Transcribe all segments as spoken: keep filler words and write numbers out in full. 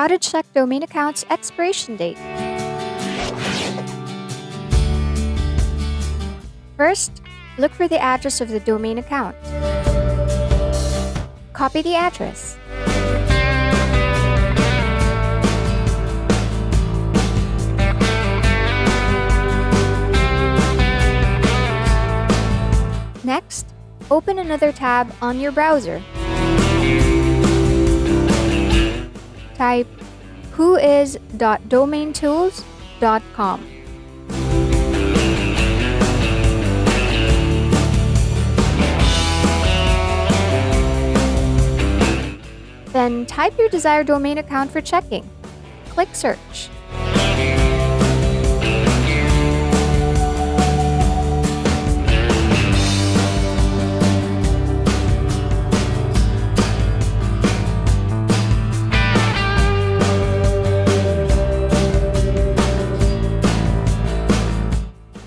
How to check domain account's expiration date. First, look for the address of the domain account. Copy the address. Next, open another tab on your browser. Type whois dot domain tools dot com. Then type your desired domain account for checking. Click Search.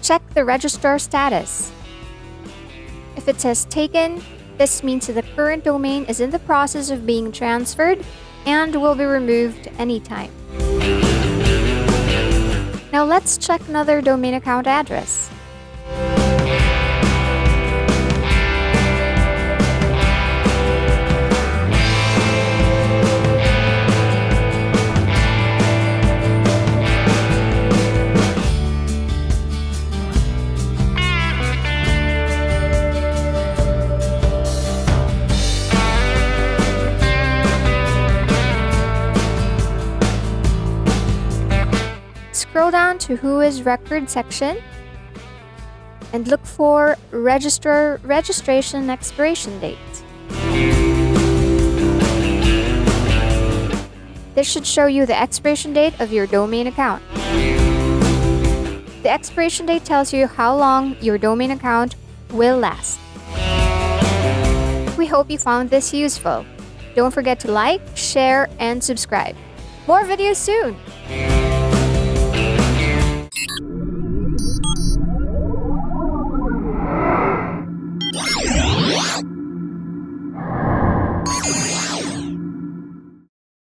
Check the Registrar Status. If it says taken, this means that the current domain is in the process of being transferred and will be removed anytime. Now let's check another domain account address. Scroll down to Whois Record section and look for Registrar Registration Expiration Date. This should show you the expiration date of your domain account. The expiration date tells you how long your domain account will last. We hope you found this useful. Don't forget to like, share, and subscribe. More videos soon!